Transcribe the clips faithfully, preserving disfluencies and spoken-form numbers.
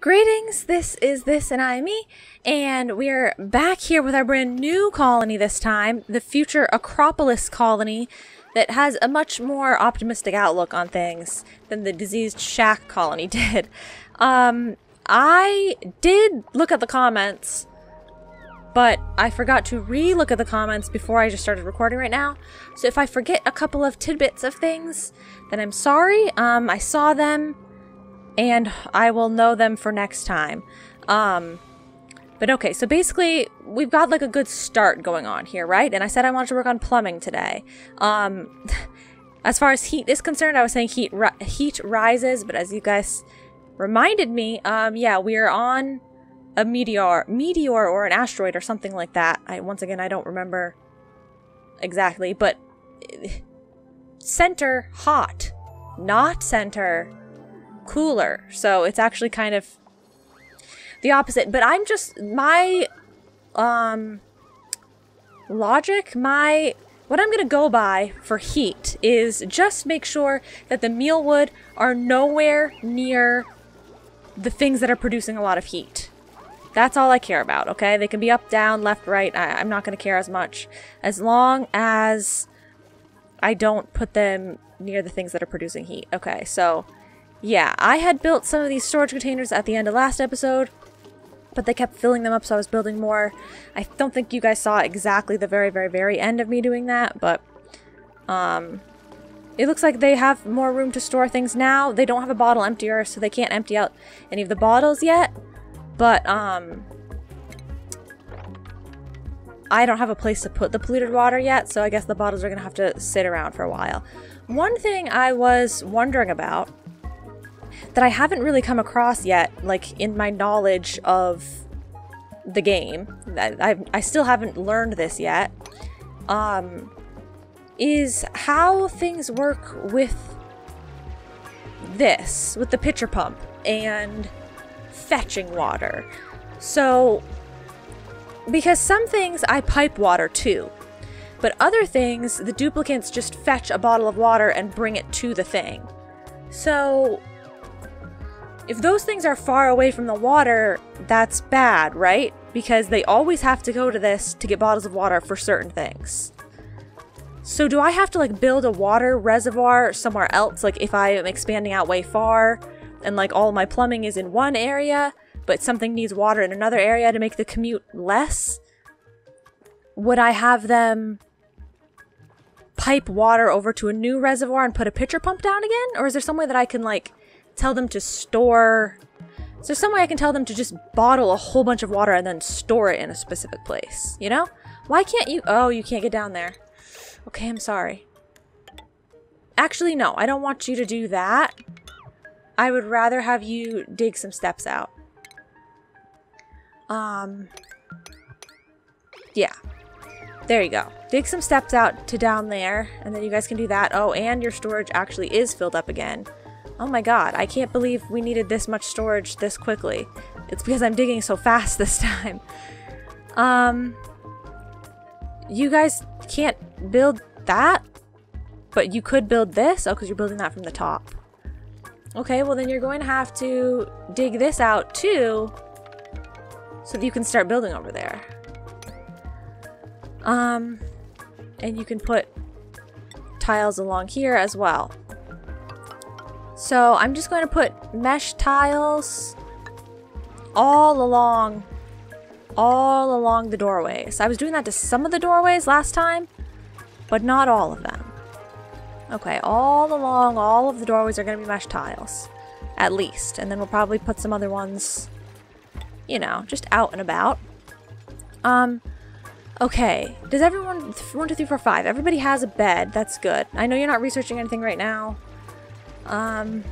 Greetings, this is This and I, me, and we're back here with our brand new colony this time, the future Acropolis colony that has a much more optimistic outlook on things than the diseased Shack colony did. Um, I did look at the comments, but I forgot to re-look at the comments before I just started recording right now, so if I forget a couple of tidbits of things, then I'm sorry. Um, I saw them. And I will know them for next time. Um, but okay, so basically, we've got like a good start going on here, right? And I said I wanted to work on plumbing today. Um, as far as heat is concerned, I was saying heat ri heat rises, but as you guys reminded me, um, yeah, we're on a meteor, meteor or an asteroid or something like that. I, once again, I don't remember exactly, but center hot, not center cooler, so it's actually kind of the opposite. But I'm just, my um logic, my what I'm gonna go by for heat is just make sure that the mealwood are nowhere near the things that are producing a lot of heat. That's all I care about. Okay, they can be up, down, left, right. I, I'm not gonna care as much, as long as I don't put them near the things that are producing heat. Okay, so yeah, I had built some of these storage containers at the end of last episode, but they kept filling them up, so I was building more. I don't think you guys saw exactly the very, very, very end of me doing that, but um, it looks like they have more room to store things now. They don't have a bottle emptier, so they can't empty out any of the bottles yet, but um, I don't have a place to put the polluted water yet, so I guess the bottles are going to have to sit around for a while. One thing I was wondering about that I haven't really come across yet, like in my knowledge of the game, that I, I still haven't learned this yet, um, is how things work with this, with the pitcher pump and fetching water. So, because some things I pipe water to, but other things the duplicates just fetch a bottle of water and bring it to the thing. So if those things are far away from the water, that's bad, right? Because they always have to go to this to get bottles of water for certain things. So do I have to like build a water reservoir somewhere else? Like if I am expanding out way far and like all my plumbing is in one area, but something needs water in another area to make the commute less, would I have them pipe water over to a new reservoir and put a pitcher pump down again? Or is there some way that I can like tell them to store? Is there some way I can tell them to just bottle a whole bunch of water and then store it in a specific place, you know? Why can't you? Oh, you can't get down there. Okay, I'm sorry. Actually, no, I don't want you to do that. I would rather have you dig some steps out. Um, yeah. There you go. Dig some steps out to down there, and then you guys can do that. Oh, and your storage actually is filled up again. Oh my god, I can't believe we needed this much storage this quickly. It's because I'm digging so fast this time. Um, you guys can't build that, but you could build this? Oh, because you're building that from the top. Okay, well then you're going to have to dig this out too, so that you can start building over there. Um, and you can put tiles along here as well. So I'm just going to put mesh tiles all along, all along the doorways. I was doing that to some of the doorways last time, but not all of them. Okay, all along, all of the doorways are going to be mesh tiles, at least. And then we'll probably put some other ones, you know, just out and about. Um, okay, does everyone, one, two, three, four, five, everybody has a bed, that's good. I know you're not researching anything right now. Um,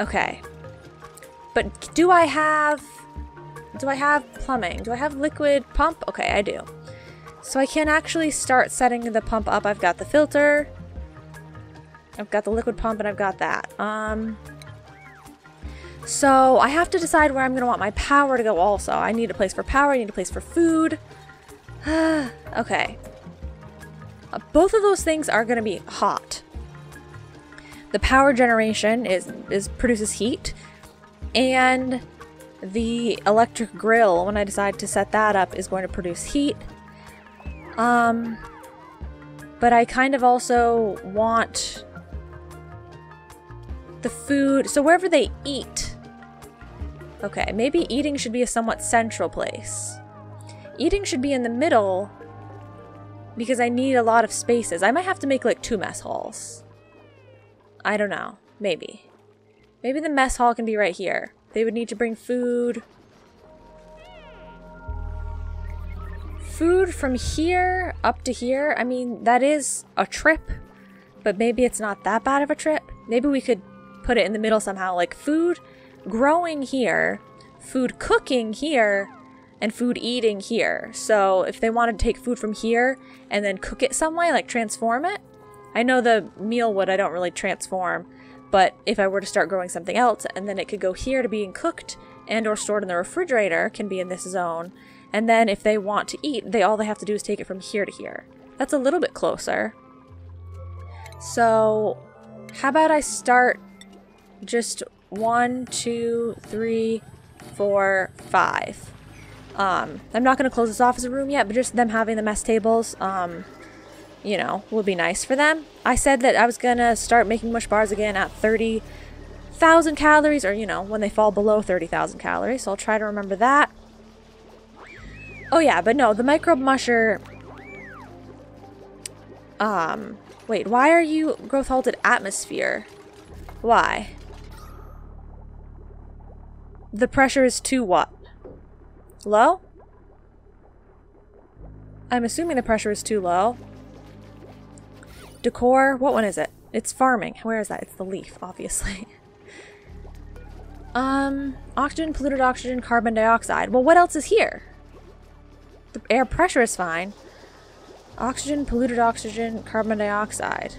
okay, but do I have, do I have plumbing? Do I have liquid pump? Okay, I do. So I can actually start setting the pump up. I've got the filter, I've got the liquid pump, and I've got that. Um, so I have to decide where I'm going to want my power to go also. I need a place for power, I need a place for food. Okay. Uh, both of those things are going to be hot. The power generation is, is produces heat, And the electric grill, when I decide to set that up, is going to produce heat. Um, but I kind of also want the food, so wherever they eat. Okay, maybe eating should be a somewhat central place. Eating should be in the middle because I need a lot of spaces. I might have to make like two mess halls. I don't know. Maybe. Maybe the mess hall can be right here. They would need to bring food. Food from here up to here. I mean, that is a trip, but maybe it's not that bad of a trip. Maybe we could put it in the middle somehow, like food growing here, food cooking here, and food eating here. So if they wanted to take food from here and then cook it some way, like transform it. I know the meal wood I don't really transform, but if I were to start growing something else and then it could go here to being cooked and or stored in the refrigerator, can be in this zone. And then if they want to eat, they all they have to do is take it from here to here. That's a little bit closer. So how about I start just one, two, three, four, five. Um, I'm not going to close this off as a room yet, but just them having the mess tables, um, you know, would be nice for them. I said that I was going to start making mush bars again at thirty thousand calories, or, you know, when they fall below thirty thousand calories, so I'll try to remember that. Oh yeah, but no, the micro musher, um, wait, why are you growth halted atmosphere? Why? The pressure is too what? Low? I'm assuming the pressure is too low. Decor, what one is it? It's farming. Where is that? It's the leaf, obviously. um, oxygen, polluted oxygen, carbon dioxide. Well, what else is here? The air pressure is fine. Oxygen, polluted oxygen, carbon dioxide.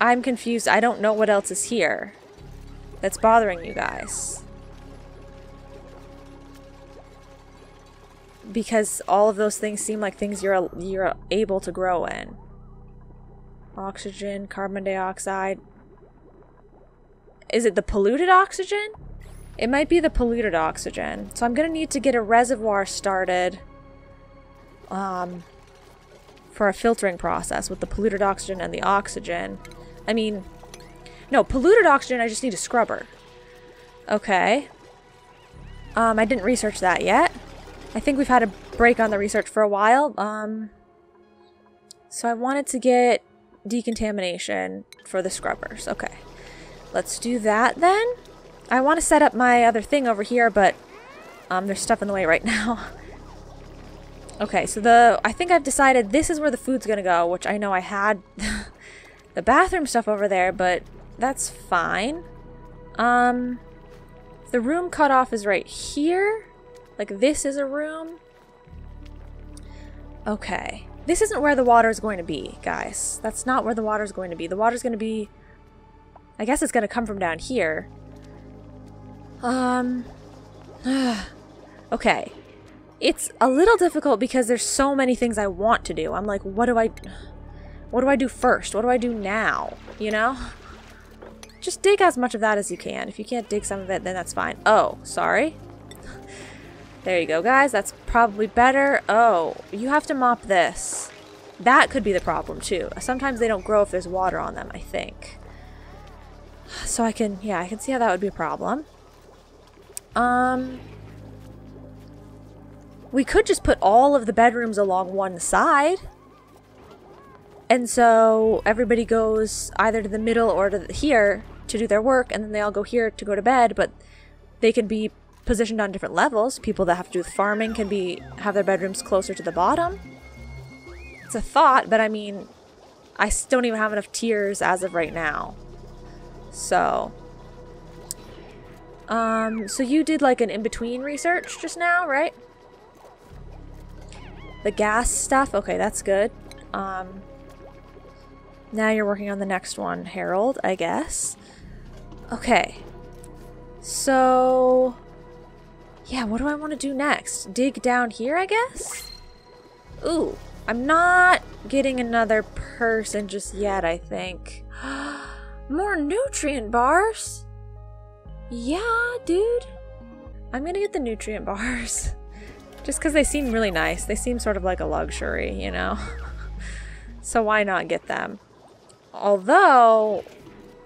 I'm confused. I don't know what else is here that's bothering you guys, because all of those things seem like things you're you're able to grow in. Oxygen, carbon dioxide. Is it the polluted oxygen? It might be the polluted oxygen. So I'm gonna need to get a reservoir started um, for a filtering process with the polluted oxygen and the oxygen. I mean, no, polluted oxygen, I just need a scrubber. Okay. Um, I didn't research that yet. I think we've had a break on the research for a while. Um, so I wanted to get decontamination for the scrubbers. Okay, let's do that then. I want to set up my other thing over here, but um, there's stuff in the way right now. Okay, so the I think I've decided this is where the food's going to go, which I know I had the bathroom stuff over there, but that's fine. Um, the room cutoff is right here. Like, this is a room. Okay. This isn't where the water is going to be, guys. That's not where the water is going to be. The water's going to be... I guess it's going to come from down here. Um... okay. It's a little difficult because there's so many things I want to do. I'm like, what do I... What do I do first? What do I do now? You know? Just dig as much of that as you can. If you can't dig some of it, then that's fine. Oh, sorry. There you go, guys. That's probably better. Oh, you have to mop this. That could be the problem, too. Sometimes they don't grow if there's water on them, I think. So I can, yeah, I can see how that would be a problem. Um, we could just put all of the bedrooms along one side. And so everybody goes either to the middle or to the, here to do their work, and then they all go here to go to bed, but they could be positioned on different levels. People that have to do with farming can be have their bedrooms closer to the bottom. It's a thought, but I mean, I don't even have enough tiers as of right now. So, um, so you did like an in-between research just now, right? The gas stuff. Okay, that's good. Um, now you're working on the next one, Harold, I guess. Okay, so. Yeah, what do I want to do next? Dig down here, I guess? Ooh, I'm not getting another person just yet, I think. More nutrient bars? Yeah, dude. I'm gonna get the nutrient bars. Just because they seem really nice. They seem sort of like a luxury, you know? So why not get them? Although,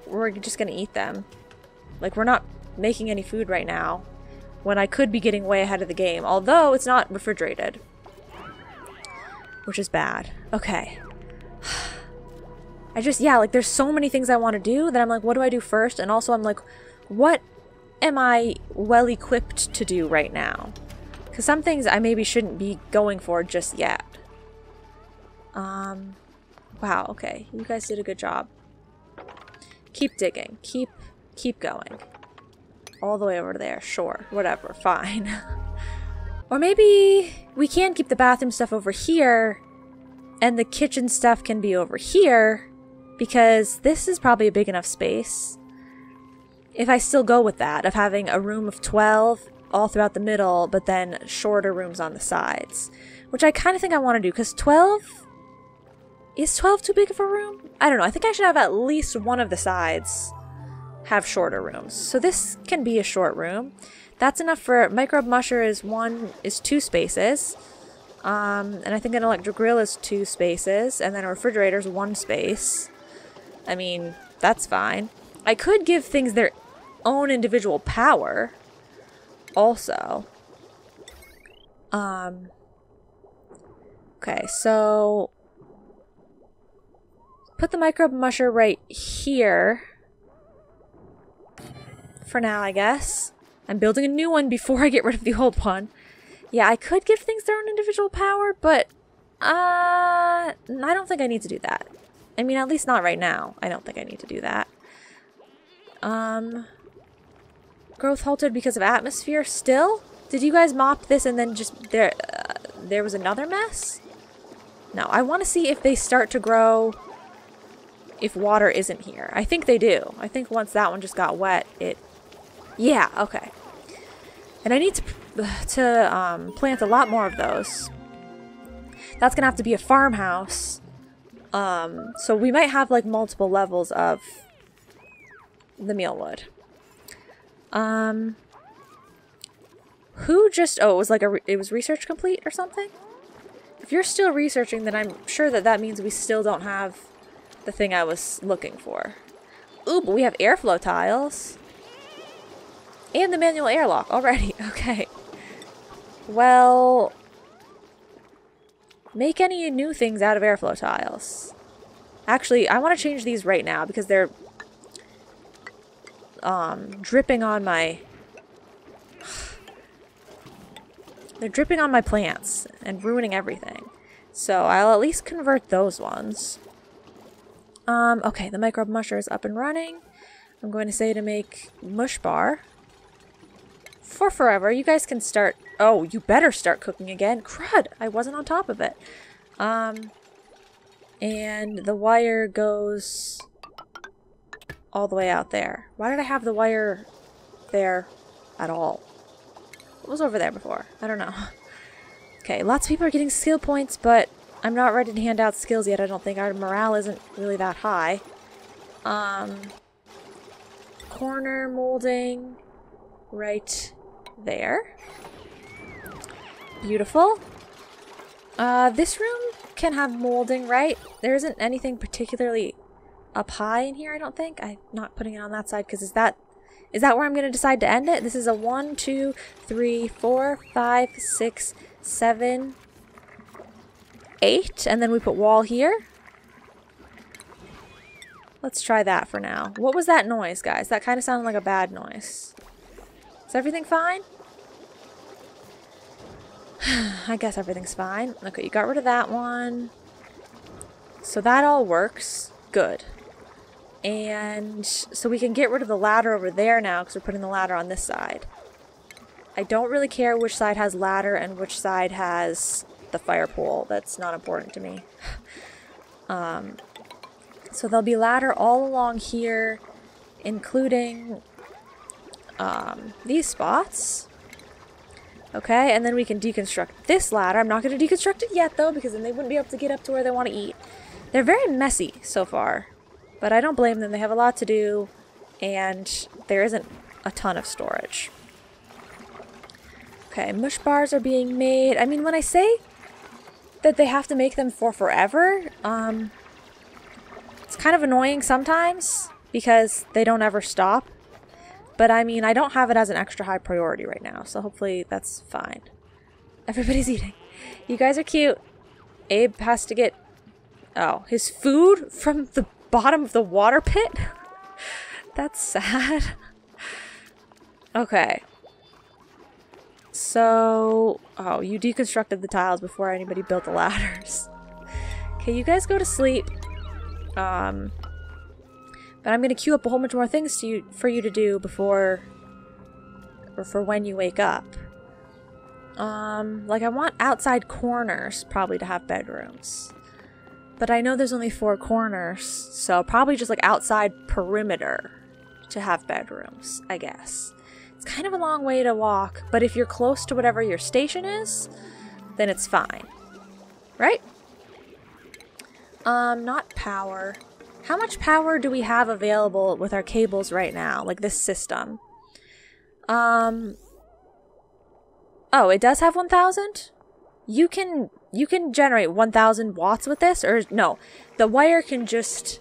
we're just gonna eat them. Like, we're not making any food right now, when I could be getting way ahead of the game. Although, it's not refrigerated. Which is bad. Okay. I just, yeah, like, there's so many things I want to do that I'm like, what do I do first? And also I'm like, what am I well-equipped to do right now? Because some things I maybe shouldn't be going for just yet. Um, wow, okay. You guys did a good job. Keep digging. Keep, keep going. All the way over there. Sure. Whatever. Fine. Or maybe we can keep the bathroom stuff over here and the kitchen stuff can be over here because this is probably a big enough space. If I still go with that, of having a room of twelve all throughout the middle, but then shorter rooms on the sides, which I kind of think I want to do because twelve, is twelve too big of a room? I don't know. I think I should have at least one of the sides have shorter rooms. So this can be a short room. That's enough for microbe musher is one, is two spaces. Um, and I think an electric grill is two spaces and then a refrigerator is one space. I mean, that's fine. I could give things their own individual power also. Um, okay, so put the microbe musher right here for now, I guess. I'm building a new one before I get rid of the old one. Yeah, I could give things their own individual power, but uh, I don't think I need to do that. I mean, at least not right now. I don't think I need to do that. Um, growth halted because of atmosphere still? Did you guys mop this and then just there, uh, there was another mess? No, I want to see if they start to grow if water isn't here. I think they do. I think once that one just got wet, it... Yeah, okay. And I need to to um, plant a lot more of those. That's gonna have to be a farmhouse. Um, so we might have like multiple levels of the mealwood. Um, who just? Oh, it was like a. Re it was research complete or something. If you're still researching, then I'm sure that that means we still don't have the thing I was looking for. Ooh, but we have airflow tiles. And the manual airlock already. Okay. Well, make any new things out of airflow tiles. Actually, I want to change these right now because they're um, dripping on my... They're dripping on my plants and ruining everything. So I'll at least convert those ones. Um, okay, the microbe musher is up and running. I'm going to say to make mush bar. For forever. You guys can start... Oh, you better start cooking again. Crud! I wasn't on top of it. Um, and the wire goes all the way out there. Why did I have the wire there at all? It was over there before. I don't know. Okay, lots of people are getting skill points, but I'm not ready to hand out skills yet, I don't think. Our morale isn't really that high. Um, corner molding right there. Beautiful. Uh, this room can have molding, right? There isn't anything particularly up high in here, I don't think. I'm not putting it on that side because is that is that where I'm going to decide to end it? This is a one, two, three, four, five, six, seven, eight, and then we put wall here. Let's try that for now. What was that noise, guys? That kind of sounded like a bad noise. Is everything fine? I guess everything's fine. Okay, you got rid of that one. So that all works. Good. And so we can get rid of the ladder over there now because we're putting the ladder on this side. I don't really care which side has ladder and which side has the fire pole. That's not important to me. um, so there'll be ladder all along here, including... Um, these spots. Okay, and then we can deconstruct this ladder. I'm not going to deconstruct it yet, though, because then they wouldn't be able to get up to where they want to eat. They're very messy so far. But I don't blame them. They have a lot to do, and there isn't a ton of storage. Okay, mush bars are being made. I mean, when I say that they have to make them for forever, um, it's kind of annoying sometimes because they don't ever stop. But I mean, I don't have it as an extra high priority right now, so hopefully that's fine. Everybody's eating. You guys are cute. Abe has to get, oh, his food from the bottom of the water pit? That's sad. Okay. So, oh, you deconstructed the tiles before anybody built the ladders. Okay, you guys go to sleep. Um, but I'm gonna queue up a whole bunch more things to you, for you to do before, or for when you wake up. Um, like I want outside corners probably to have bedrooms. But I know there's only four corners, so probably just like outside perimeter to have bedrooms, I guess. It's kind of a long way to walk, but if you're close to whatever your station is, then it's fine. Right? Um, not power. How much power do we have available with our cables right now? Like this system. Um... Oh, it does have one thousand? You can... You can generate one thousand watts with this, or no, the wire can just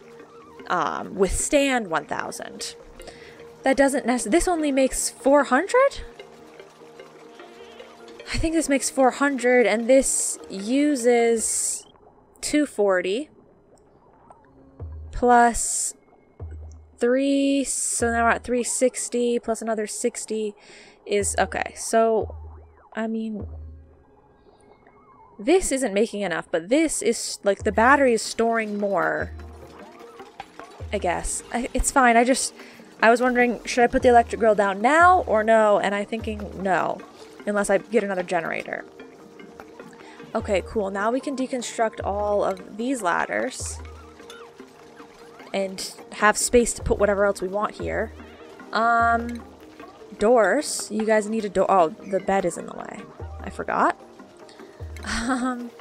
um, withstand one thousand. That doesn't necessarily, this only makes four hundred? I think this makes four hundred, and this uses two forty plus three, so now we're at three sixty, plus another sixty is, okay, so, I mean... This isn't making enough, but this is, like, the battery is storing more, I guess. I, it's fine, I just, I was wondering, should I put the electric grill down now or no? And I'm thinking no, unless I get another generator. Okay, cool. Now we can deconstruct all of these ladders and have space to put whatever else we want here. Um, doors. You guys need a door. Oh, the bed is in the way. I forgot. Um,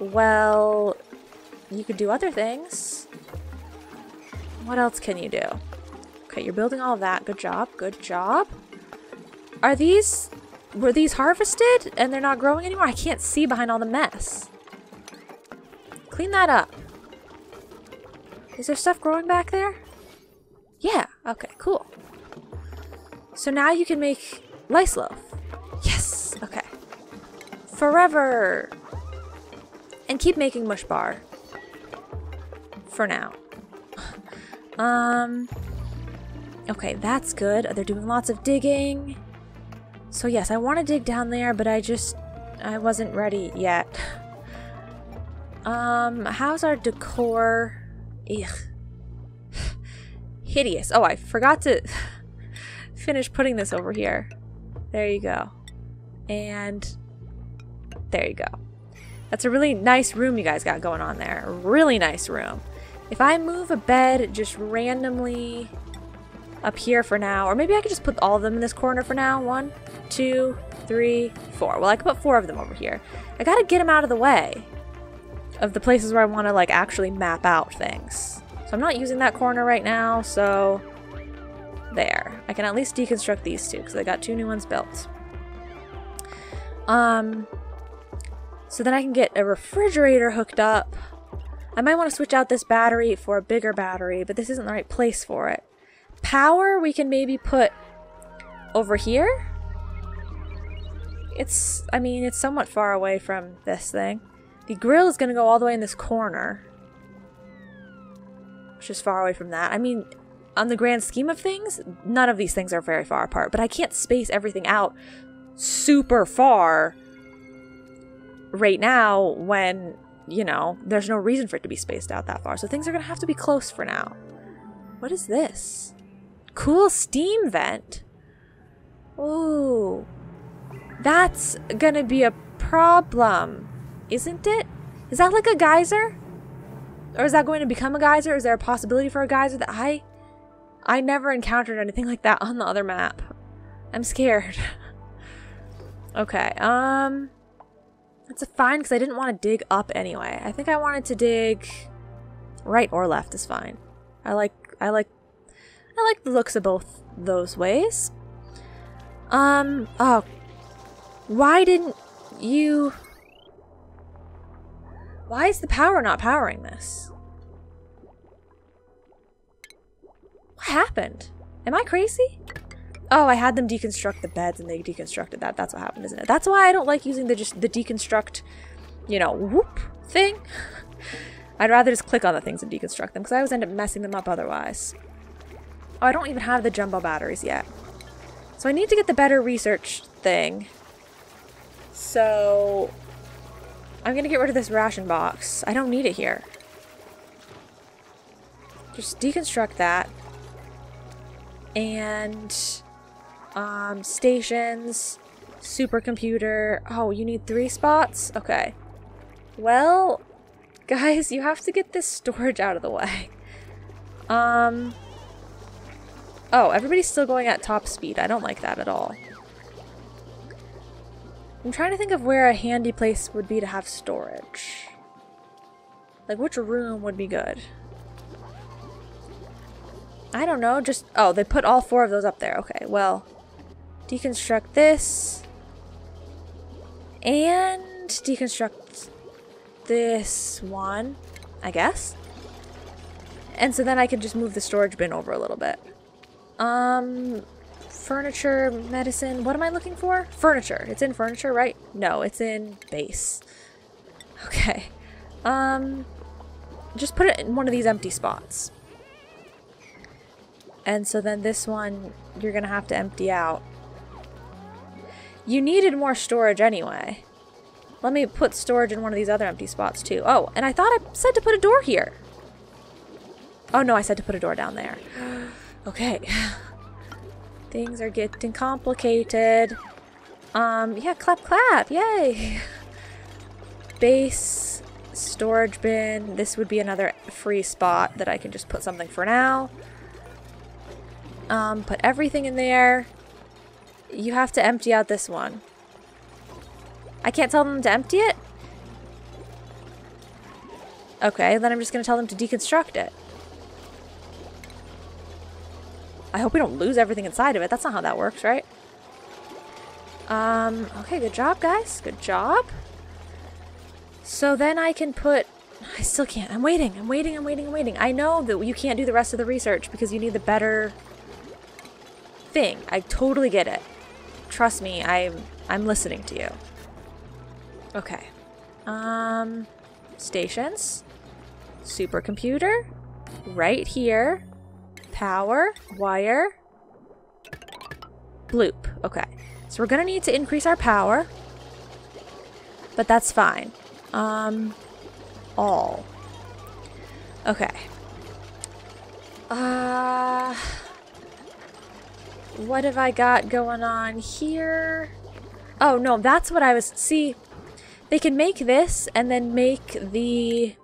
well, you could do other things. What else can you do? Okay, you're building all that. Good job. Good job. Are these, were these harvested and they're not growing anymore? I can't see behind all the mess. Clean that up. Is there stuff growing back there? Yeah. Okay, cool. So now you can make lice loaf. Yes. Okay. Forever! And keep making mush bar. For now. um. Okay, that's good. They're doing lots of digging. So yes, I want to dig down there, but I just... I wasn't ready yet. Um, how's our decor? Ugh. Hideous. Oh, I forgot to finish putting this over here. There you go. And... There you go. That's a really nice room you guys got going on there. A really nice room. If I move a bed just randomly up here for now, or maybe I could just put all of them in this corner for now. One, two, three, four. Well, I could put four of them over here. I gotta get them out of the way of the places where I want to like actually map out things. So I'm not using that corner right now, so there. I can at least deconstruct these two because I got two new ones built. Um... So then I can get a refrigerator hooked up. I might want to switch out this battery for a bigger battery, but this isn't the right place for it. Power we can maybe put over here. It's, I mean, it's somewhat far away from this thing. The grill is going to go all the way in this corner, which is far away from that. I mean, on the grand scheme of things, none of these things are very far apart, but I can't space everything out super far right now when, you know, there's no reason for it to be spaced out that far. So things are going to have to be close for now. What is this? Cool steam vent. Ooh. That's going to be a problem, isn't it? Is that like a geyser? Or is that going to become a geyser? Is there a possibility for a geyser? That I I never encountered anything like that on the other map. I'm scared. Okay. Um... That's a fine, because I didn't want to dig up anyway. I think I wanted to dig... Right or left is fine. I like I like I like the looks of both those ways. Um oh why didn't you why is the power not powering this? What happened? Am I crazy? Oh, I had them deconstruct the beds and they deconstructed that. That's what happened, isn't it? That's why I don't like using the just the deconstruct, you know, whoop thing. I'd rather just click on the things and deconstruct them because I always end up messing them up otherwise. Oh, I don't even have the jumbo batteries yet. So I need to get the better research thing. So I'm gonna get rid of this ration box. I don't need it here. Just deconstruct that. And um, stations, supercomputer. Oh, you need three spots? Okay. Well, guys, you have to get this storage out of the way. Um. Oh, everybody's still going at top speed. I don't like that at all. I'm trying to think of where a handy place would be to have storage. Like, which room would be good? I don't know, just... Oh, they put all four of those up there. Okay, well... Deconstruct this. And... Deconstruct... This one, I guess. And so then I could just move the storage bin over a little bit. Um... Furniture, medicine... What am I looking for? Furniture. It's in furniture, right? No, it's in base. Okay. Um... Just put it in one of these empty spots. And so then this one, you're gonna have to empty out. You needed more storage anyway. Let me put storage in one of these other empty spots too. Oh, and I thought I said to put a door here. Oh no, I said to put a door down there. Okay. Things are getting complicated. Um, yeah, clap clap, yay! Base, storage bin. This would be another free spot that I can just put something for now. Um, put everything in there. You have to empty out this one. I can't tell them to empty it? Okay, then I'm just gonna tell them to deconstruct it. I hope we don't lose everything inside of it. That's not how that works, right? Um, okay, good job, guys. Good job. So then I can put... I still can't. I'm waiting. I'm waiting. I'm waiting. I'm waiting. I know that you can't do the rest of the research because you need the better... thing. I totally get it. Trust me, I'm I'm listening to you. Okay. Um stations. Supercomputer. Right here. Power. Wire. Bloop. Okay. So we're gonna need to increase our power. But that's fine. Um all. Okay. Uh What have I got going on here? Oh, no, that's what I was... See, they can make this and then make the...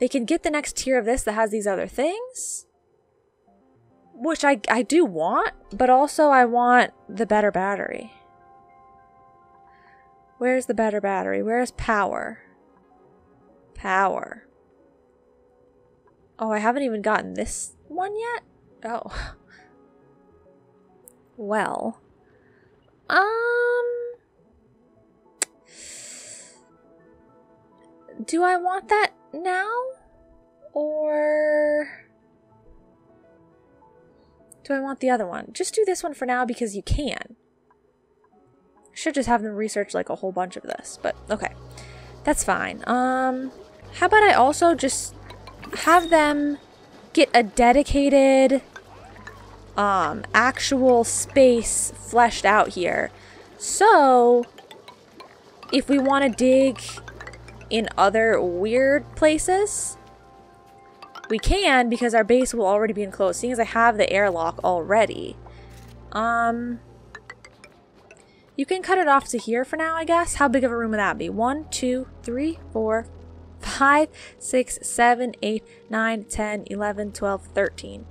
They can get the next tier of this that has these other things. Which I, I do want, but also I want the better battery. Where's the better battery? Where's power? Power. Oh, I haven't even gotten this one yet? Oh... Well, um, do I want that now, or do I want the other one? Just do this one for now because you can. Should just have them research like a whole bunch of this, but okay, that's fine. Um, how about I also just have them get a dedicated... Um, actual space fleshed out here. So, if we want to dig in other weird places, we can because our base will already be enclosed, seeing as I have the airlock already. Um, you can cut it off to here for now, I guess. How big of a room would that be? One, two, three, four, five, six, seven, eight, nine, ten, eleven, twelve, thirteen.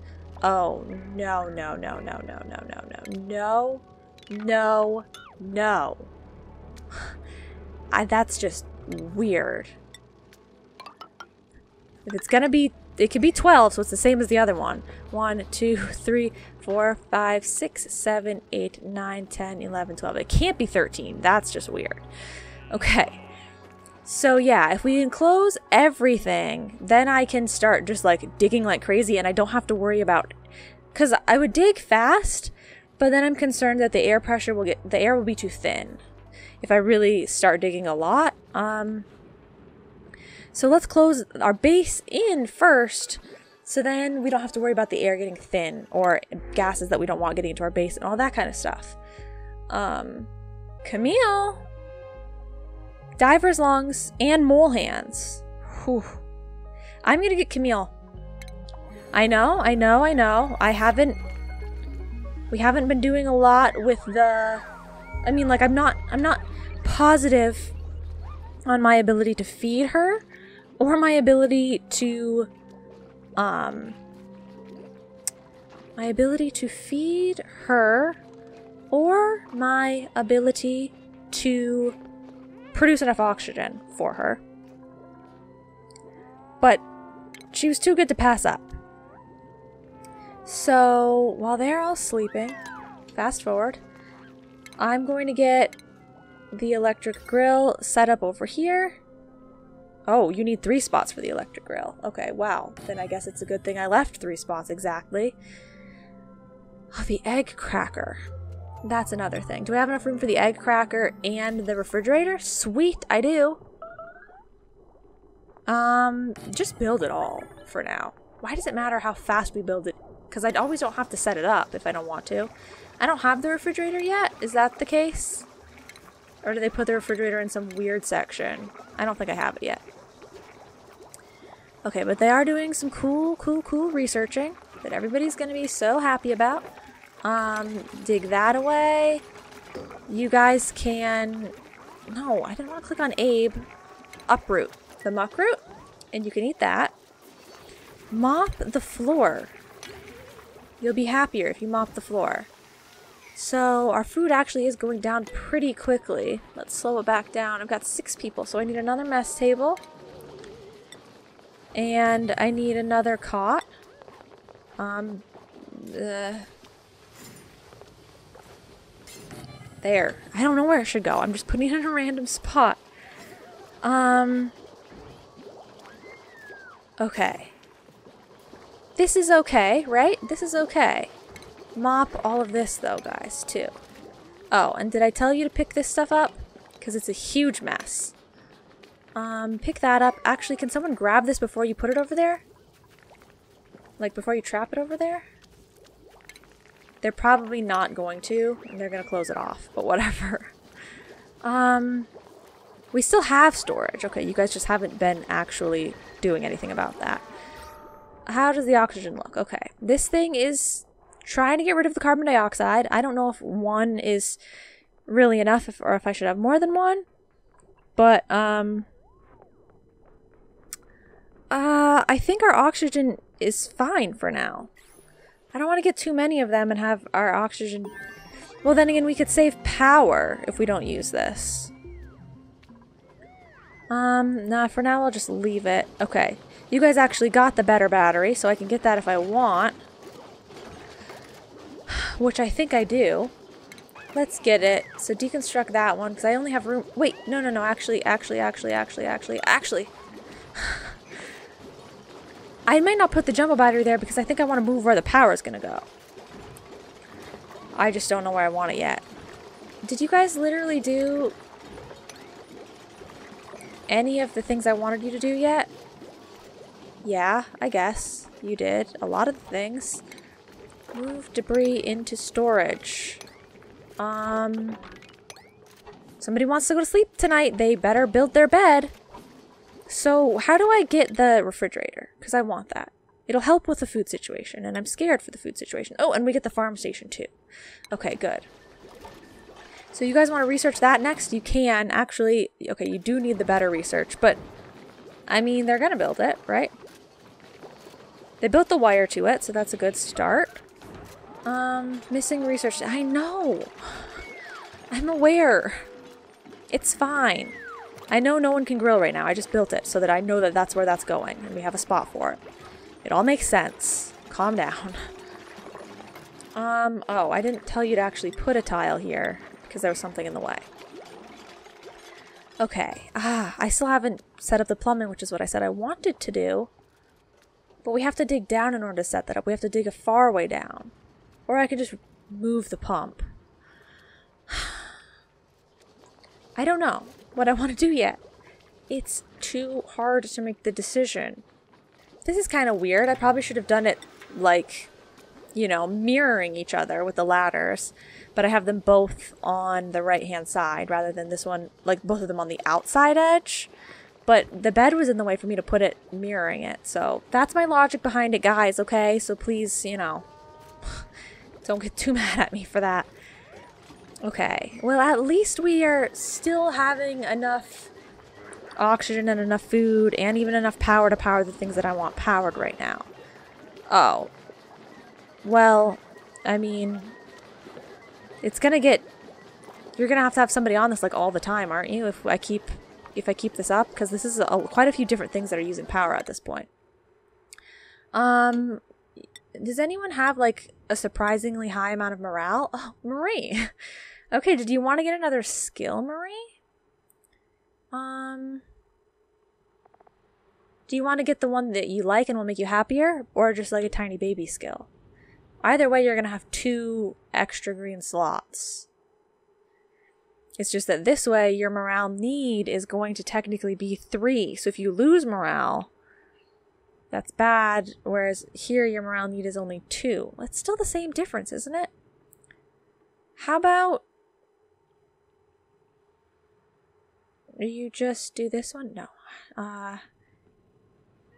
Oh, no, no, no, no, no, no, no, no, no, no, no. I, that's just weird. If it's gonna be, it could be twelve, so it's the same as the other one. one, two, three, four, five, six, seven, eight, nine, ten, eleven, twelve. It can't be thirteen. That's just weird. Okay. So yeah, if we enclose everything, then I can start just like digging like crazy, and I don't have to worry about, because I would dig fast, but then I'm concerned that the air pressure will get, the air will be too thin if I really start digging a lot. Um, so let's close our base in first, so then we don't have to worry about the air getting thin or gases that we don't want getting into our base and all that kind of stuff. Um, Camille! Diver's lungs and mole hands. Whew. I'm gonna get Camille. I know, I know, I know. I haven't... We haven't been doing a lot with the... I mean, like, I'm not... I'm not positive on my ability to feed her. Or my ability to... Um... My ability to feed her. Or my ability to... produce enough oxygen for her. But she was too good to pass up. So while they're all sleeping, fast forward, I'm going to get the electric grill set up over here. Oh, you need three spots for the electric grill. Okay, wow. Then I guess it's a good thing I left three spots exactly. Oh, the egg cracker. That's another thing. Do I have enough room for the egg cracker and the refrigerator? Sweet, I do. Um, just build it all for now. Why does it matter how fast we build it? Because I always don't have to set it up if I don't want to. I don't have the refrigerator yet. Is that the case? Or do they put the refrigerator in some weird section? I don't think I have it yet. Okay, but they are doing some cool, cool, cool researching that everybody's going to be so happy about. Um, dig that away. You guys can... No, I didn't want to click on Abe. Uproot the muckroot, and you can eat that. Mop the floor. You'll be happier if you mop the floor. So, our food actually is going down pretty quickly. Let's slow it back down. I've got six people, so I need another mess table. And I need another cot. Um, uh... There. I don't know where it should go. I'm just putting it in a random spot. Um. Okay. This is okay, right? This is okay. Mop all of this, though, guys, too. Oh, and did I tell you to pick this stuff up? Because it's a huge mess. Um, pick that up. Actually, can someone grab this before you put it over there? Like, before you trap it over there? They're probably not going to, and they're going to close it off, but whatever. Um, we still have storage. Okay, you guys just haven't been actually doing anything about that. How does the oxygen look? Okay, this thing is trying to get rid of the carbon dioxide. I don't know if one is really enough if, or if I should have more than one, but um, uh, I think our oxygen is fine for now. I don't want to get too many of them and have our oxygen... Well, then again, we could save power if we don't use this. Um, nah, for now I'll just leave it. Okay. You guys actually got the better battery, so I can get that if I want. Which I think I do. Let's get it. So deconstruct that one, because I only have room... Wait, no, no, no, actually, actually, actually, actually, actually, actually... I might not put the jumbo battery there because I think I want to move where the power is going to go. I just don't know where I want it yet. Did you guys literally do any of the things I wanted you to do yet? Yeah, I guess you did. A lot of things. Move debris into storage. Um, somebody wants to go to sleep tonight. They better build their bed. So, how do I get the refrigerator? Because I want that. It'll help with the food situation, and I'm scared for the food situation. Oh, and we get the farm station, too. Okay, good. So, you guys want to research that next? You can, actually. Okay, you do need the better research, but... I mean, they're gonna build it, right? They built the wire to it, so that's a good start. Um, missing research... I know! I'm aware! It's fine. I know no one can grill right now. I just built it so that I know that that's where that's going, and we have a spot for it. It all makes sense. Calm down. Um, oh, I didn't tell you to actually put a tile here, because there was something in the way. Okay. Ah, I still haven't set up the plumbing, which is what I said I wanted to do. But we have to dig down in order to set that up. We have to dig a far way down. Or I could just move the pump. I don't know what I want to do yet. It's too hard to make the decision. This is kind of weird. I probably should have done it like, you know, mirroring each other with the ladders, but I have them both on the right-hand side rather than this one, like both of them on the outside edge. But the bed was in the way for me to put it mirroring it, so that's my logic behind it, guys, okay? So please, you know, don't get too mad at me for that. Okay, well, at least we are still having enough oxygen and enough food and even enough power to power the things that I want powered right now. Oh. Well, I mean, it's gonna get, you're gonna have to have somebody on this like all the time, aren't you, if I keep, if I keep this up? Because this is a, quite a few different things that are using power at this point. Um, does anyone have like a surprisingly high amount of morale? Oh, Marie. Okay, did you want to get another skill, Marie? Um, do you want to get the one that you like and will make you happier, or just like a tiny baby skill? Either way, you're going to have two extra green slots. It's just that this way, your morale need is going to technically be three. So if you lose morale, that's bad. Whereas here, your morale need is only two. It's still the same difference, isn't it? How about... you just do this one? No. Uh,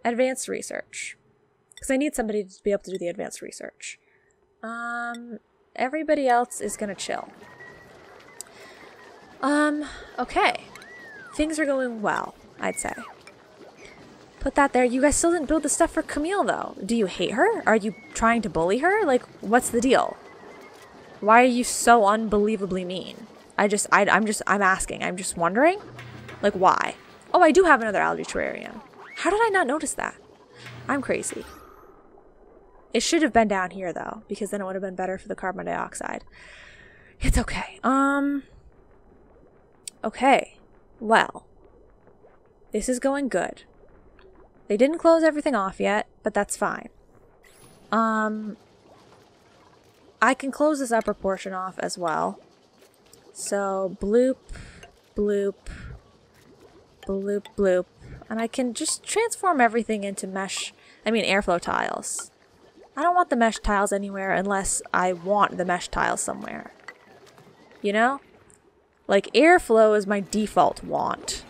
advanced research. Because I need somebody to be able to do the advanced research. Um, everybody else is gonna chill. Um, okay. Things are going well, I'd say. Put that there. You guys still didn't build the stuff for Camille, though. Do you hate her? Are you trying to bully her? Like, what's the deal? Why are you so unbelievably mean? I just, I, I'm just, I'm asking. I'm just wondering, like, why? Oh, I do have another algae terrarium. How did I not notice that? I'm crazy. It should have been down here, though, because then it would have been better for the carbon dioxide. It's okay. Um, okay. Well, this is going good. They didn't close everything off yet, but that's fine. Um, I can close this upper portion off as well. So, bloop, bloop, bloop, bloop. And I can just transform everything into mesh, I mean airflow tiles. I don't want the mesh tiles anywhere unless I want the mesh tiles somewhere. You know? Like, airflow is my default want.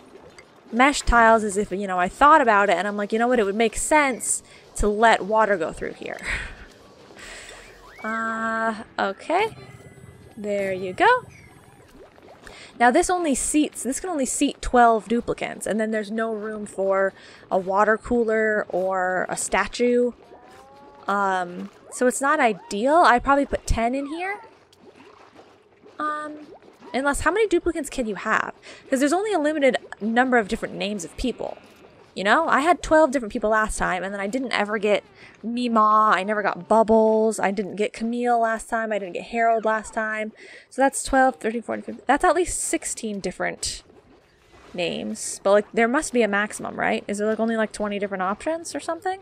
Mesh tiles is if, you know, I thought about it and I'm like, you know what, it would make sense to let water go through here. uh, okay. There you go. Now this only seats, this can only seat twelve duplicates, and then there's no room for a water cooler or a statue. Um, so it's not ideal. I probably put ten in here. Um, unless, how many duplicates can you have? Because there's only a limited number of different names of people. You know, I had twelve different people last time, and then I didn't ever get Mima, I never got Bubbles, I didn't get Camille last time, I didn't get Harold last time. So that's twelve, thirteen, fourteen, fifteen, that's at least sixteen different names. But, like, there must be a maximum, right? Is there, like, only, like, twenty different options or something?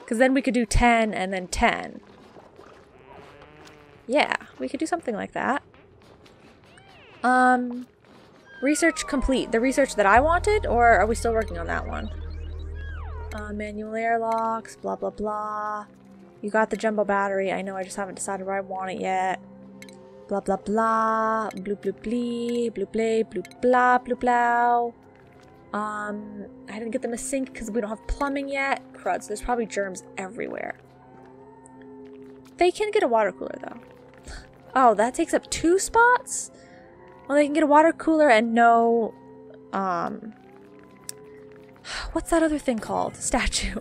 Because then we could do ten and then ten. Yeah, we could do something like that. Um... Research complete. The research that I wanted, or are we still working on that one? Uh, manual airlocks, blah blah blah. You got the jumbo battery. I know, I just haven't decided where I want it yet. Blah blah blah. Bloop bloop blee. Bloop blay. Bloop blah. Bloop blow. Um, I didn't get them a sink because we don't have plumbing yet. Crud, so there's probably germs everywhere. They can get a water cooler, though. Oh, that takes up two spots? Well, they can get a water cooler and no, um, what's that other thing called? Statue.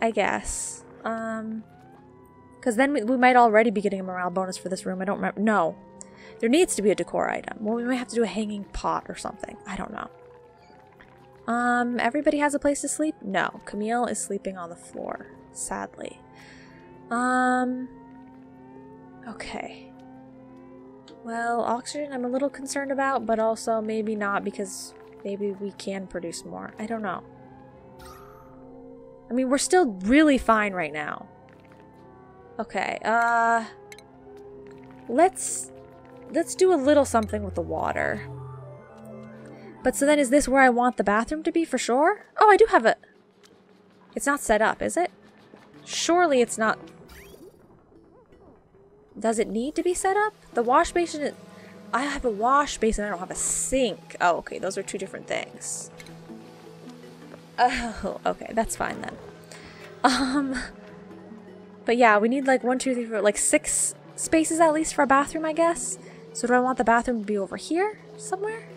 I guess. Um, because then we, we might already be getting a morale bonus for this room. I don't remember. No. There needs to be a decor item. Well, we might have to do a hanging pot or something. I don't know. Um, everybody has a place to sleep? No. Camille is sleeping on the floor, sadly. Um, okay. Well, oxygen I'm a little concerned about, but also maybe not, because maybe we can produce more. I don't know. I mean, we're still really fine right now. Okay, uh... Let's... Let's do a little something with the water. But so then is this where I want the bathroom to be for sure? Oh, I do have a... It's not set up, is it? Surely it's not... Does it need to be set up? The wash basin is... I have a wash basin, I don't have a sink. Oh, okay, those are two different things. Oh, okay, that's fine then. Um... But yeah, we need like one, two, three, four, like six spaces at least for a bathroom, I guess. So do I want the bathroom to be over here somewhere?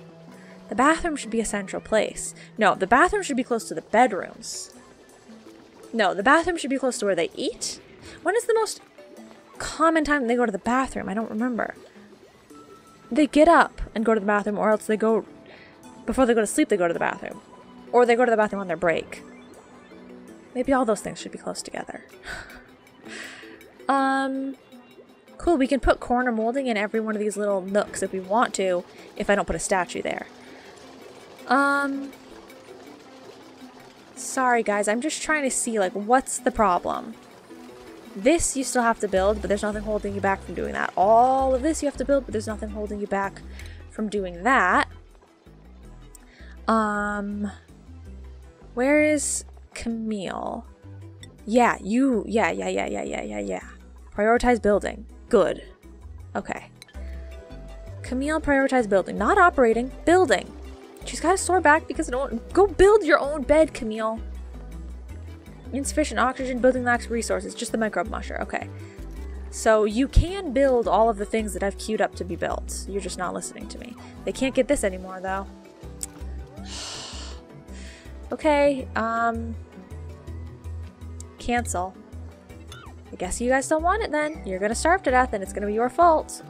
The bathroom should be a central place. No, the bathroom should be close to the bedrooms. No, the bathroom should be close to where they eat. When is the most common time they go to the bathroom? I don't remember. They get up and go to the bathroom, or else they go... Before they go to sleep, they go to the bathroom. Or they go to the bathroom on their break. Maybe all those things should be close together. Um... Cool, we can put corner molding in every one of these little nooks if we want to, if I don't put a statue there. Um, sorry guys, I'm just trying to see, like, what's the problem? This you still have to build, but there's nothing holding you back from doing that. All of this you have to build, but there's nothing holding you back from doing that. Um, where is Camille? Yeah, you, yeah, yeah, yeah, yeah, yeah, yeah, yeah. Prioritize building. Good. Okay. Camille, prioritize building. Not operating. Building. She's got a sore back because no one... Go build your own bed, Camille. Insufficient oxygen. Building lacks resources. Just the microbe musher. Okay. So you can build all of the things that I've queued up to be built. You're just not listening to me. They can't get this anymore, though. Okay. Um... Cancel. I guess you guys don't want it then. You're gonna starve to death and it's gonna be your fault.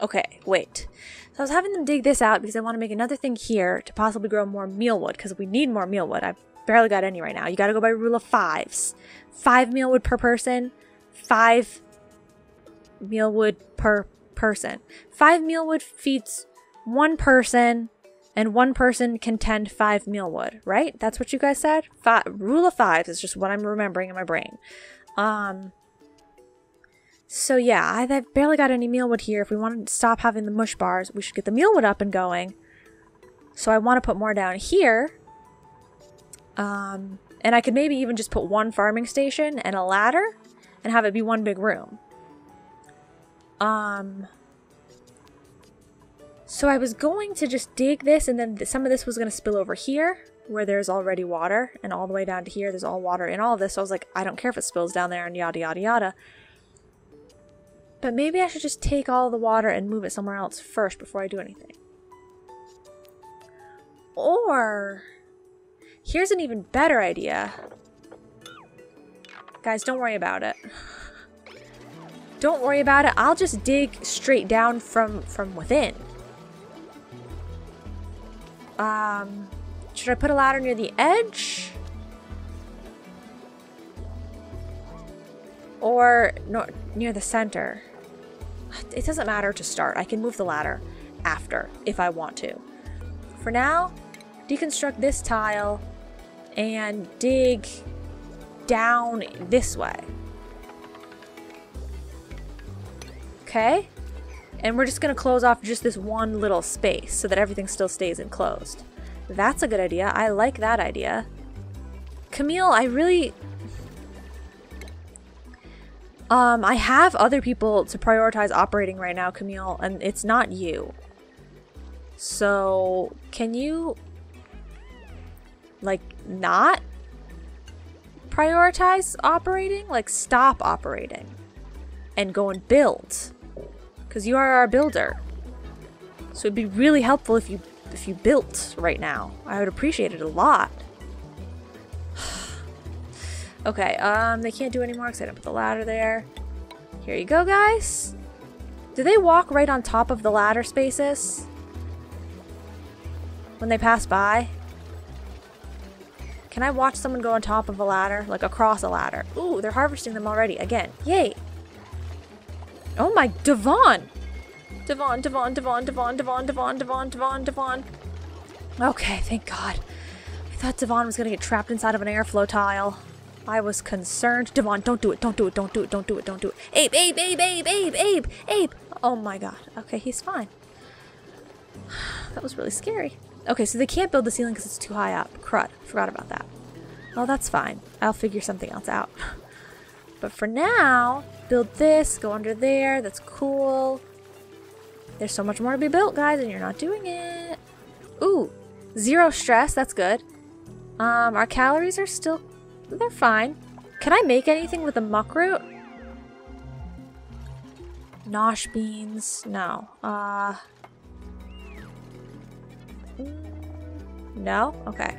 Okay, wait. So I was having them dig this out because I want to make another thing here to possibly grow more mealwood, because we need more mealwood. I've barely got any right now. You gotta go by rule of fives. Five mealwood per person. Five mealwood per person. Five mealwood feeds one person, and one person can tend five mealwood, right? That's what you guys said? Five, rule of fives is just what I'm remembering in my brain. Um, so yeah, I've barely got any mealwood here. If we want to stop having the mush bars, we should get the mealwood up and going. So I want to put more down here. Um, and I could maybe even just put one farming station and a ladder and have it be one big room. Um, so I was going to just dig this, and then th- some of this was going to spill over here, where there's already water, and all the way down to here there's all water in all of this, so I was like, I don't care if it spills down there and yada yada yada. But maybe I should just take all the water and move it somewhere else first before I do anything. Or... Here's an even better idea. Guys, don't worry about it. Don't worry about it, I'll just dig straight down from, from within. Um... Should I put a ladder near the edge? Or no, near the center? It doesn't matter to start. I can move the ladder after if I want to. For now, deconstruct this tile and dig down this way. Okay? And we're just going to close off just this one little space so that everything still stays enclosed. That's a good idea. I like that idea. Camille, I really... Um, I have other people to prioritize operating right now, Camille, and it's not you. So, can you... Like, not... prioritize operating? Like, stop operating. And go and build. Because you are our builder. So it'd be really helpful if you... if you built right now. I would appreciate it a lot. Okay, um, they can't do anymore because I didn't put the ladder there. Here you go, guys. Do they walk right on top of the ladder spaces? When they pass by? Can I watch someone go on top of a ladder? Like across a ladder. Ooh, they're harvesting them already again. Yay. Oh my, Devon. Devon, Devon, Devon, Devon, Devon, Devon, Devon, Devon, Devon. Okay, thank God. I thought Devon was gonna get trapped inside of an airflow tile. I was concerned. Devon, don't do it, don't do it, don't do it, don't do it, don't do it. Abe, Abe, Abe, Abe, Abe, Abe, Abe. Oh my God. Okay, he's fine. That was really scary. Okay, so they can't build the ceiling because it's too high up. Crud. Forgot about that. Well, that's fine. I'll figure something else out. But for now, build this. Go under there. That's cool. There's so much more to be built, guys, and you're not doing it. Ooh. Zero stress. That's good. Um, our calories are still... They're fine. Can I make anything with a muck root? Nosh beans. No. Uh... No? Okay.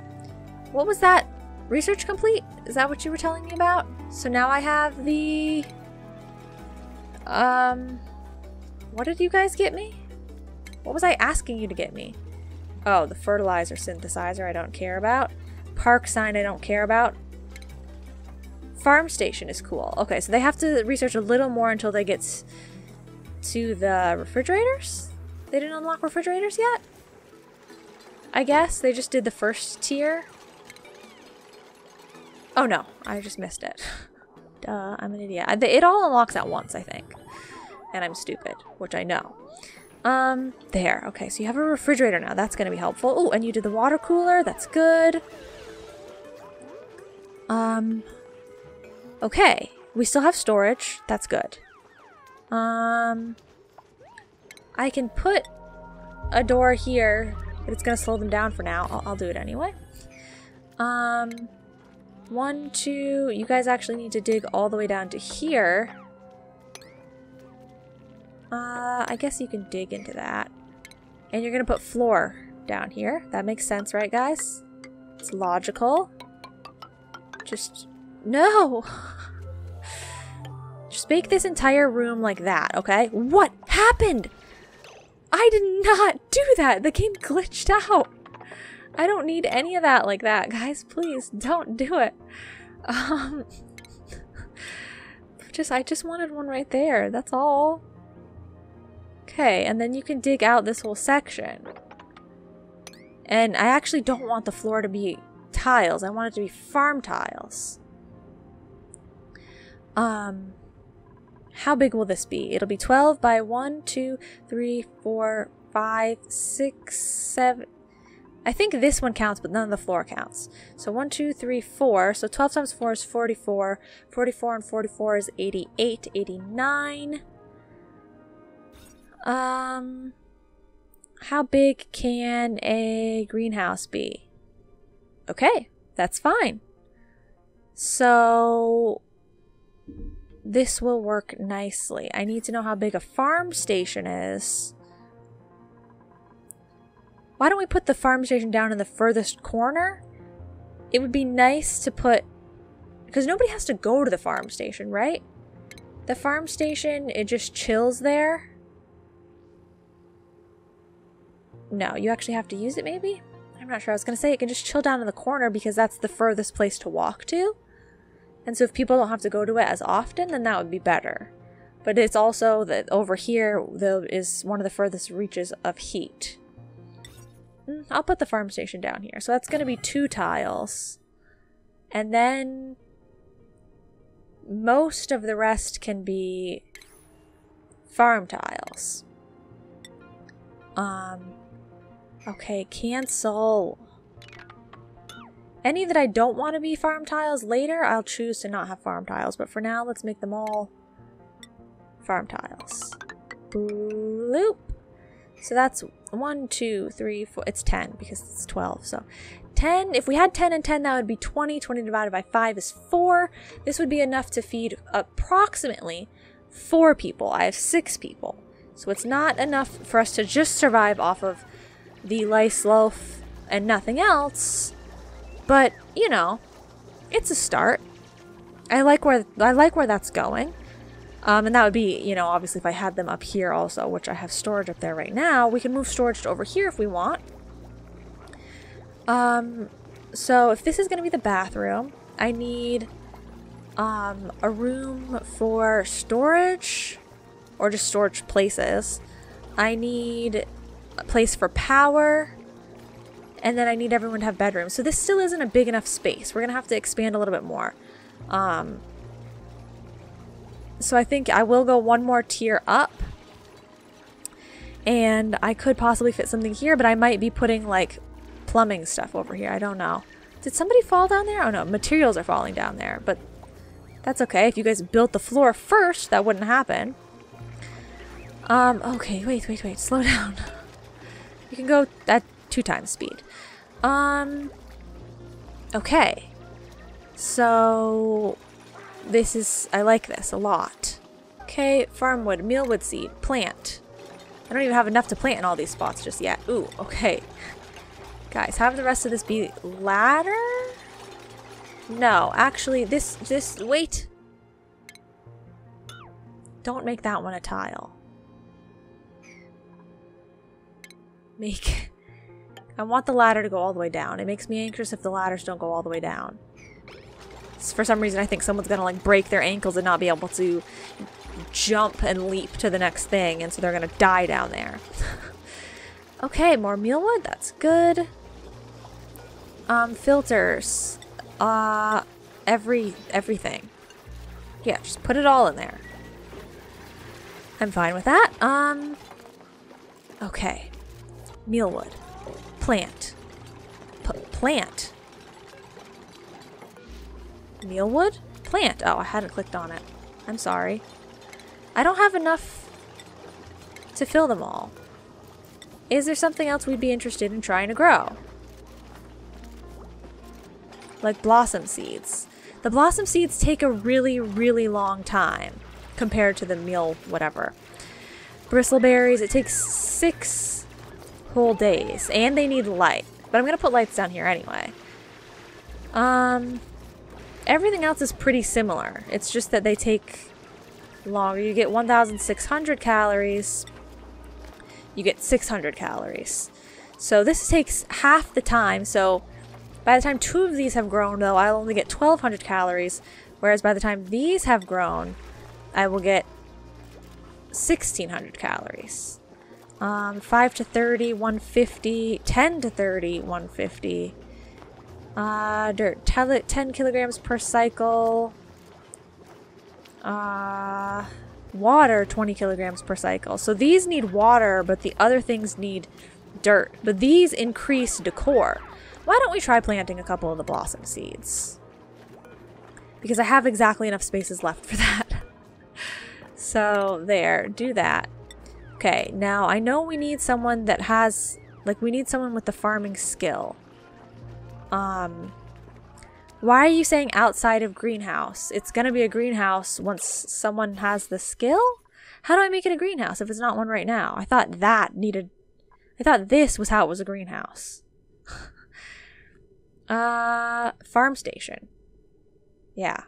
What was that? Research complete? Is that what you were telling me about? So now I have the... Um... What did you guys get me? What was I asking you to get me? Oh, the fertilizer synthesizer I don't care about. Park sign I don't care about. Farm station is cool. Okay, so they have to research a little more until they get to the refrigerators? They didn't unlock refrigerators yet? I guess they just did the first tier. Oh no, I just missed it. Duh, I'm an idiot. I, it all unlocks at once, I think. And I'm stupid, which I know. Um, there. Okay, so you have a refrigerator now. That's going to be helpful. Oh, and you did the water cooler. That's good. Um, okay. We still have storage. That's good. Um, I can put a door here... But it's gonna slow them down for now. I'll, I'll do it anyway. Um, one, two. You guys actually need to dig all the way down to here. Uh, I guess you can dig into that. And you're gonna put floor down here. That makes sense, right, guys? It's logical. Just no. Just make this entire room like that, okay? What happened? I did not do that! The game glitched out! I don't need any of that like that, guys. Please, don't do it. Um, just, I just wanted one right there. That's all. Okay, and then you can dig out this whole section. And I actually don't want the floor to be tiles. I want it to be farm tiles. Um... How big will this be? It'll be twelve by one, two, three, four, five, six, seven. I think this one counts, but none of the floor counts. So one, two, three, four. So twelve times four is forty-four. forty-four and forty-four is eighty-eight, eighty-nine. Um, how big can a greenhouse be? Okay, that's fine. So... This will work nicely. I need to know how big a farm station is. Why don't we put the farm station down in the furthest corner? It would be nice to put... Because nobody has to go to the farm station, right? The farm station, it just chills there. No, you actually have to use it maybe? I'm not sure. I was going to say it can just chill down in the corner because that's the furthest place to walk to. And so if people don't have to go to it as often, then that would be better. But it's also that over here, though, is one of the furthest reaches of heat. I'll put the farm station down here. So that's going to be two tiles. And then most of the rest can be farm tiles. Um, okay, cancel. Any that I don't want to be farm tiles later, I'll choose to not have farm tiles. But for now, let's make them all farm tiles. Bloop. So that's one, two, three, four. It's ten because it's twelve. So ten. If we had ten and ten, that would be twenty. twenty divided by five is four. This would be enough to feed approximately four people. I have six people. So it's not enough for us to just survive off of the lice loaf and nothing else. But, you know, it's a start. I like where I like where that's going. Um, and that would be, you know, obviously if I had them up here also, which I have storage up there right now. We can move storage to over here if we want. Um, So if this is going to be the bathroom, I need um, a room for storage or just storage places. I need a place for power, and then I need everyone to have bedrooms. So this still isn't a big enough space. We're going to have to expand a little bit more. Um, so I think I will go one more tier up. And I could possibly fit something here, but I might be putting like plumbing stuff over here. I don't know. Did somebody fall down there? Oh no, materials are falling down there, but that's okay. If you guys built the floor first, that wouldn't happen. Um, okay, wait, wait, wait, slow down. You can go at two times speed. Um, okay. So this is, I like this a lot. Okay, farmwood, mealwood seed, plant. I don't even have enough to plant in all these spots just yet. Ooh, okay. Guys, have the rest of this be ladder? No, actually, this, this, wait. Don't make that one a tile. Make, I want the ladder to go all the way down. It makes me anxious if the ladders don't go all the way down. For some reason, I think someone's gonna like break their ankles and not be able to jump and leap to the next thing, and so they're gonna die down there. Okay, more mealwood, that's good. Um, filters, uh, every everything. Yeah, just put it all in there. I'm fine with that. Um, okay, mealwood, plant, P plant, mealwood, plant. Oh, I hadn't clicked on it. I'm sorry. I don't have enough to fill them all. Is there something else we'd be interested in trying to grow? Like blossom seeds. The blossom seeds take a really, really long time compared to the meal whatever. Bristleberries, it takes six whole days and they need light. But I'm gonna put lights down here anyway. Um, everything else is pretty similar. It's just that they take longer. You get one thousand six hundred calories, you get six hundred calories. So this takes half the time. So by the time two of these have grown though, I'll only get twelve hundred calories. Whereas by the time these have grown, I will get sixteen hundred calories. Um, five to thirty, one fifty, ten to thirty, one fifty. Uh, dirt, ten kilograms per cycle. Uh, water, twenty kilograms per cycle. So these need water, but the other things need dirt. But these increase decor. Why don't we try planting a couple of the blossom seeds? Because I have exactly enough spaces left for that. So there, do that. Okay, now I know we need someone that has, like we need someone with the farming skill. Um... Why are you saying outside of greenhouse? It's gonna be a greenhouse once someone has the skill? How do I make it a greenhouse if it's not one right now? I thought that needed... I thought this was how it was a greenhouse. uh, farm station. Yeah.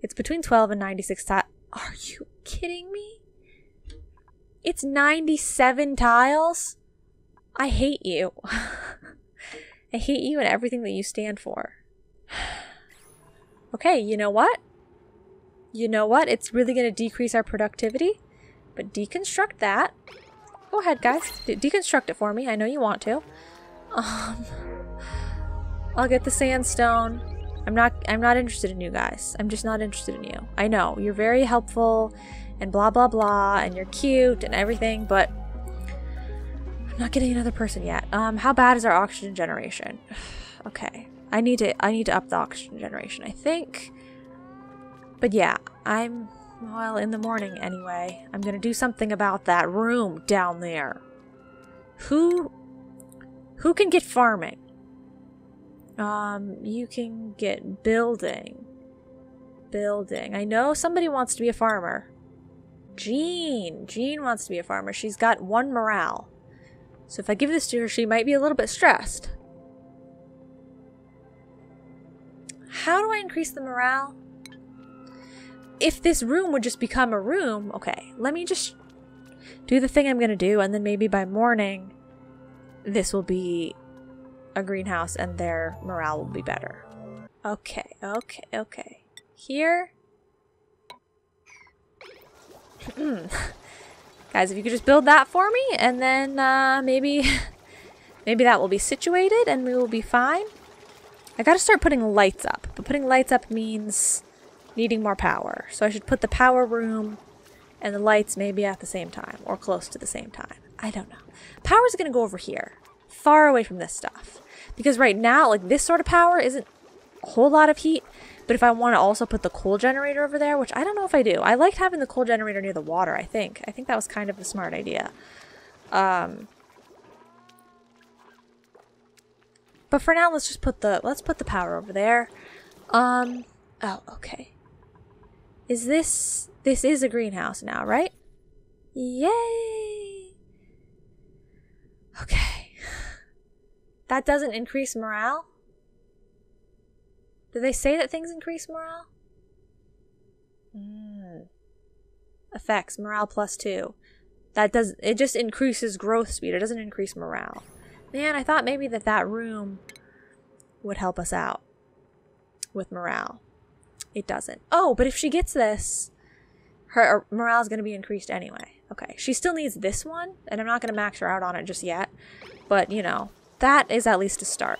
It's between twelve and ninety-six tiles. Are you kidding me? It's ninety-seven tiles? I hate you. I hate you and everything that you stand for. Okay, you know what? You know what? It's really going to decrease our productivity. But deconstruct that. Go ahead, guys. De deconstruct it for me. I know you want to. Um, I'll get the sandstone. I'm not, I'm not interested in you guys. I'm just not interested in you. I know. You're very helpful and blah, blah, blah. And you're cute and everything, but... not getting another person yet. Um, how bad is our oxygen generation? Okay, I need to I need to up the oxygen generation, I think. But yeah, I'm well in the morning anyway. I'm gonna do something about that room down there. Who who can get farming? Um, you can get building, building. I know somebody wants to be a farmer. Jean, Jean wants to be a farmer. She's got one morale. So if I give this to her, she might be a little bit stressed. How do I increase the morale? If this room would just become a room, okay, let me just do the thing I'm gonna do, and then maybe by morning, this will be a a greenhouse and their morale will be better. Okay, okay, okay. Here. Guys, if you could just build that for me, and then uh, maybe maybe that will be situated and we will be fine. I gotta start putting lights up, but putting lights up means needing more power. So I should put the power room and the lights maybe at the same time, or close to the same time. I don't know. Power's gonna go over here, far away from this stuff. Because right now, like, this sort of power isn't a whole lot of heat, but if I want to also put the coal generator over there, which I don't know if I do. I liked having the coal generator near the water, I think. I think that was kind of a smart idea. Um, but for now, let's just put the, let's put the power over there. Um, oh, okay. Is this, this is a greenhouse now, right? Yay! Okay. That doesn't increase morale? Do they say that things increase morale? Mm. Effects, morale plus two. That does, it just increases growth speed. It doesn't increase morale. Man, I thought maybe that that room would help us out with morale. It doesn't. Oh, but if she gets this, her morale is going to be increased anyway. Okay, she still needs this one, and I'm not going to max her out on it just yet. But, you know, that is at least a start.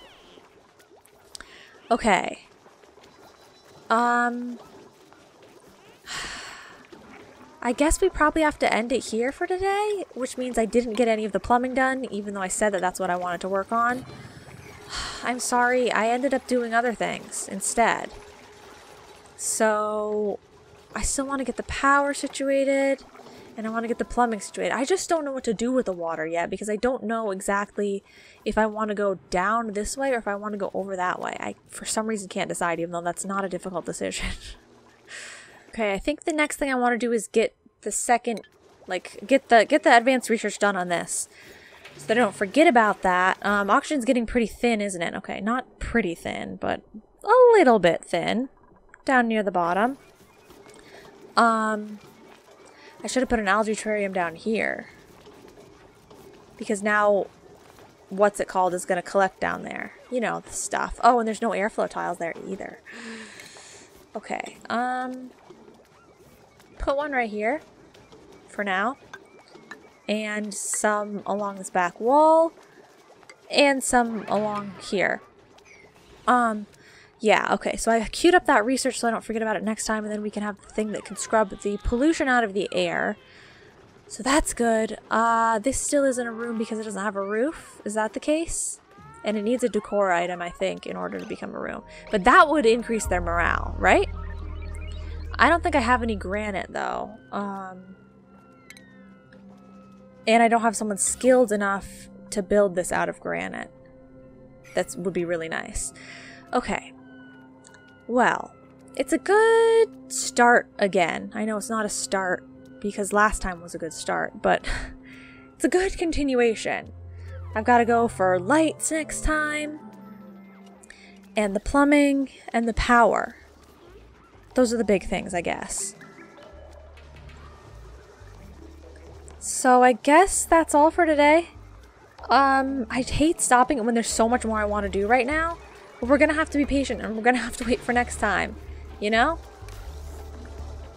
Okay. Um, I guess we probably have to end it here for today, which means I didn't get any of the plumbing done, even though I said that that's what I wanted to work on. I'm sorry, I ended up doing other things instead. So, I still want to get the power situated, and I want to get the plumbing situated. I just don't know what to do with the water yet, because I don't know exactly if I want to go down this way or if I want to go over that way. I, for some reason, can't decide, even though that's not a difficult decision. Okay, I think the next thing I want to do is get the second, like, get the get the advanced research done on this, so that I don't forget about that. Um, oxygen's getting pretty thin, isn't it? Okay, not pretty thin, but a little bit thin, down near the bottom. Um... I should have put an algae terrarium down here, because now what's it called is going to collect down there. You know, the stuff. Oh, and there's no airflow tiles there either. Okay. Um, put one right here for now, and some along this back wall, and some along here. Um, Yeah, okay, so I queued up that research so I don't forget about it next time, and then we can have the thing that can scrub the pollution out of the air. So that's good. Uh, this still isn't a room because it doesn't have a roof. Is that the case? And it needs a decor item, I think, in order to become a room. But that would increase their morale, right? I don't think I have any granite, though. Um, and I don't have someone skilled enough to build this out of granite. That would be really nice. Okay. Well, it's a good start again. I know it's not a start because last time was a good start, but it's a good continuation. I've got to go for lights next time, and the plumbing, and the power. Those are the big things, I guess. So I guess that's all for today. Um, I hate stopping it when there's so much more I want to do right now. But we're going to have to be patient, and we're going to have to wait for next time, you know?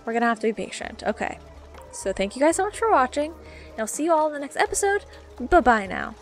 We're going to have to be patient. Okay. So thank you guys so much for watching, and I'll see you all in the next episode. Bye-bye now.